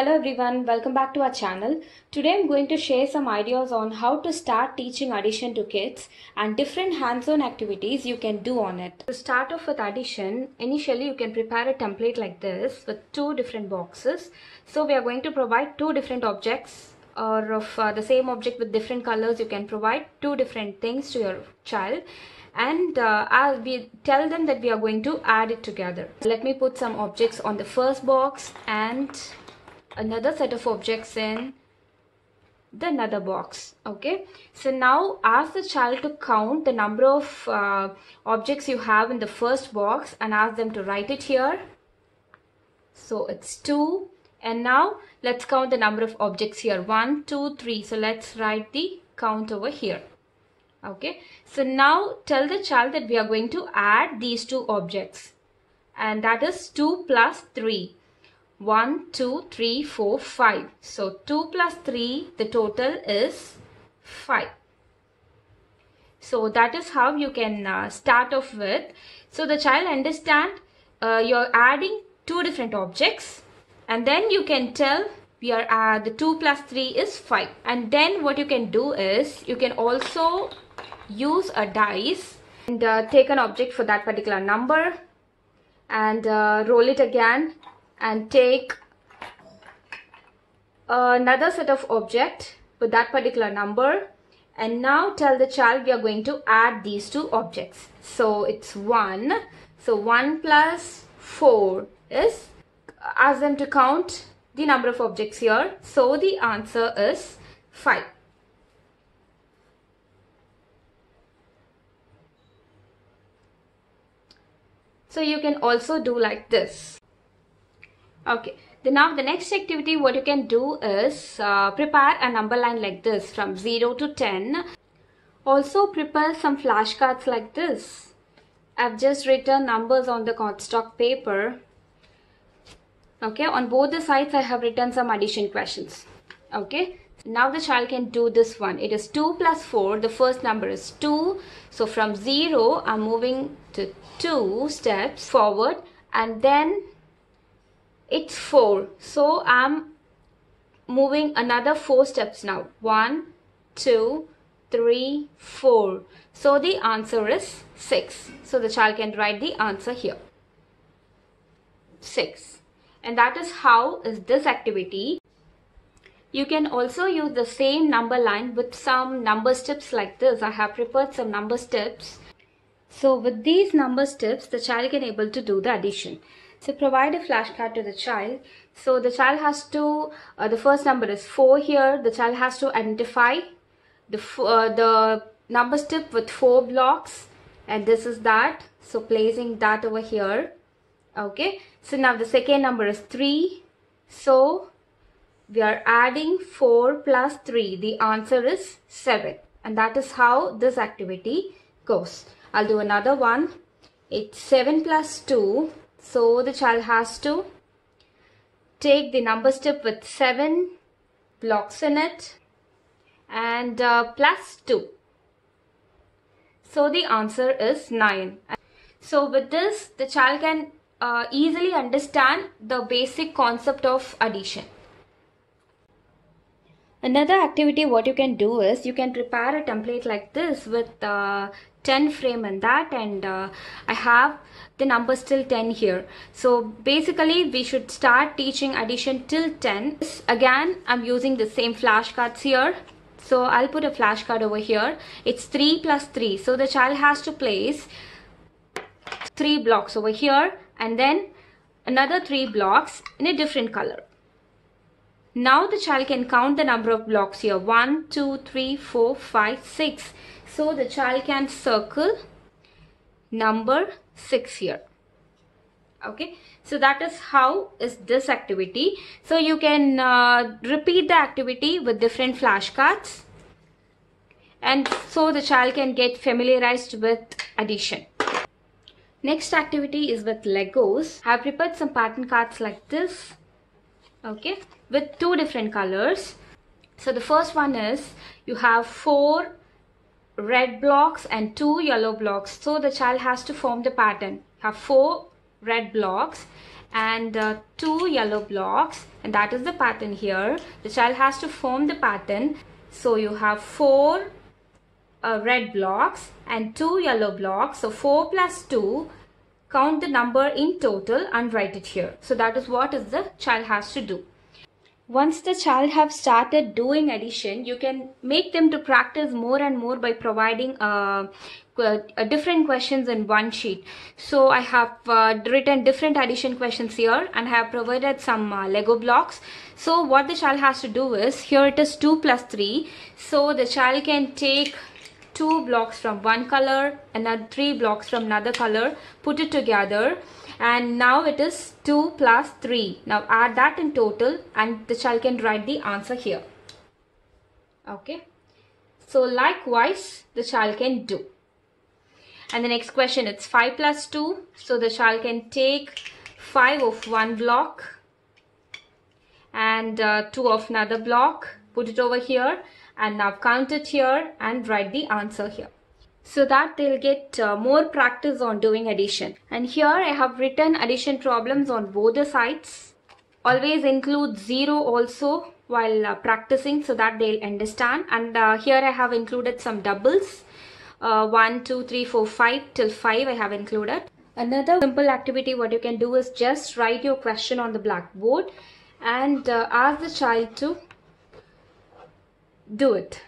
Hello everyone, welcome back to our channel. Today I'm going to share some ideas on how to start teaching addition to kids and different hands-on activities you can do on it. To start off with addition, initially you can prepare a template like this with two different boxes. So we are going to provide two different objects, or of the same object with different colors you can provide two different things to your child, and as we tell them that we are going to add it together. Let me put some objects on the first box and another set of objects in the another box. Okay, so now ask the child to count the number of objects you have in the first box and ask them to write it here. So it's 2, and now let's count the number of objects here, 1, 2, 3. So let's write the count over here. Okay, so now tell the child that we are going to add these two objects, and that is 2 plus 3. 1, 2, 3, 4, 5. So 2 plus 3, the total is 5. So that is how you can start off with. So the child understand you're adding two different objects, and then you can tell we are the 2 plus 3 is 5. And then what you can do is you can also use a dice and take an object for that particular number and roll it again, and take another set of object with that particular number, and now tell the child we are going to add these two objects. So it's 1. So 1 plus 4 is, ask them to count the number of objects here. So the answer is 5. So you can also do like this. Okay, then now the next activity what you can do is prepare a number line like this from 0 to 10. Also prepare some flashcards like this. I've just written numbers on the cardstock paper. Okay, on both the sides I have written some addition questions. Okay, now the child can do this one. It is 2 plus 4. The first number is 2. So from 0 I'm moving to 2 steps forward, and then it's 4, so I'm moving another 4 steps now. 1, 2, 3, 4. So the answer is 6. So the child can write the answer here, 6. And that is how is this activity. You can also use the same number line with some number steps like this. I have prepared some number steps. So with these number steps, the child can able to do the addition. So provide a flashcard to the child. So the child has to, the first number is 4 here. The child has to identify the number step with 4 blocks, and this is that. So placing that over here. Okay. So now the second number is 3. So we are adding 4 plus 3. The answer is 7. And that is how this activity goes. I'll do another one. It's 7 plus 2. So the child has to take the number step with 7 blocks in it and plus 2. So the answer is 9. So with this, the child can easily understand the basic concept of addition. Another activity what you can do is you can prepare a template like this with 10 frame and that, and I have the number still 10 here. So basically we should start teaching addition till 10. Again I'm using the same flashcards here. So I'll put a flashcard over here. It's 3 plus 3. So the child has to place 3 blocks over here and then another 3 blocks in a different color. Now the child can count the number of blocks here, 1, 2, 3, 4, 5, 6. So the child can circle number 6 here. Okay, so that is how is this activity. So you can repeat the activity with different flashcards, and so the child can get familiarized with addition. Next activity is with Legos. I have prepared some pattern cards like this. Okay, with two different colors. So the first one is you have 4 red blocks and 2 yellow blocks. So the child has to form the pattern. Have 4 red blocks and 2 yellow blocks, and that is the pattern here. The child has to form the pattern. So you have 4 red blocks and 2 yellow blocks. So 4 plus 2, count the number in total and write it here. So that is what is the child has to do. Once the child have started doing addition, you can make them to practice more and more by providing different questions in one sheet. So I have written different addition questions here, and I have provided some Lego blocks. So what the child has to do is, here it is 2 plus 3. So the child can take 2 blocks from one color, another 3 blocks from another color, put it together. And now it is 2 plus 3. Now add that in total and the child can write the answer here. Okay. So likewise the child can do. And the next question, it's 5 plus 2. So the child can take 5 of one block and 2 of another block. Put it over here and now count it here and write the answer here. So that they'll get more practice on doing addition. And here I have written addition problems on both the sides. Always include 0 also while practicing, so that they'll understand. And here I have included some doubles. 1, 2, 3, 4, 5 till 5 I have included. Another simple activity what you can do is just write your question on the blackboard and ask the child to do it.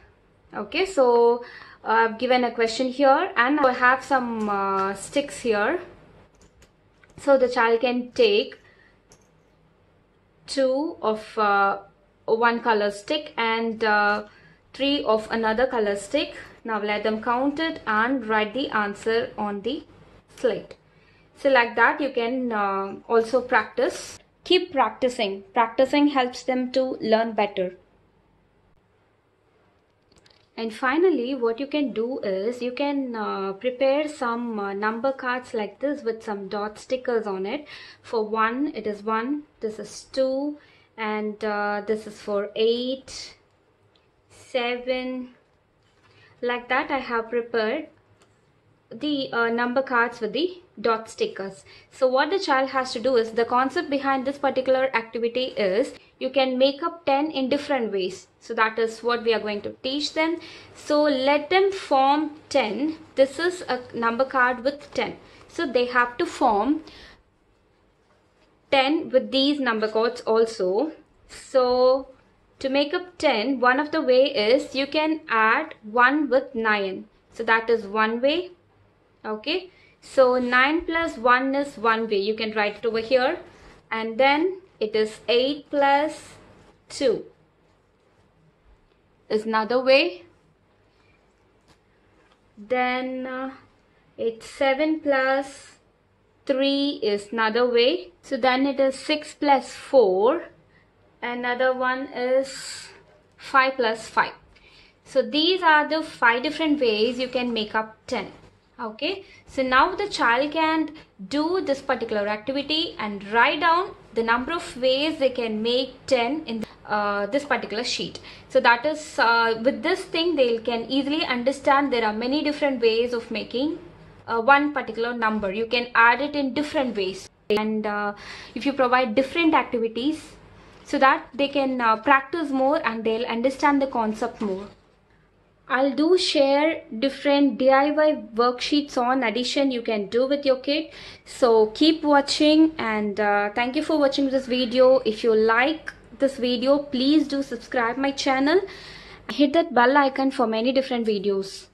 Okay, so I've given a question here and I have some sticks here. So the child can take 2 of one color stick and 3 of another color stick. Now let them count it and write the answer on the slate. So like that you can also practice. Keep practicing. Practicing helps them to learn better. And finally, what you can do is you can prepare some number cards like this with some dot stickers on it. For 1, it is 1, this is 2, and this is for 8, 7. Like that, I have prepared the number cards with the dot stickers. So what the child has to do is, the concept behind this particular activity is you can make up 10 in different ways. So that is what we are going to teach them. So let them form 10. This is a number card with 10. So they have to form 10 with these number cards also. So to make up 10, one of the way is you can add 1 with 9. So that is one way. Okay. So 9 plus 1 is one way. You can write it over here. And then it is 8 plus 2 is another way. Then it's 7 plus 3 is another way. So then it is 6 plus 4. Another one is 5 plus 5. So these are the 5 different ways you can make up 10. Okay, so now the child can do this particular activity and write down the number of ways they can make 10 in this particular sheet. So that is, with this thing they can easily understand there are many different ways of making one particular number. You can add it in different ways. And if you provide different activities, so that they can practice more and they'll understand the concept more. I'll do share different DIY worksheets on addition you can do with your kid. So keep watching and thank you for watching this video. If you like this video, please do subscribe my channel. Hit that bell icon for many different videos.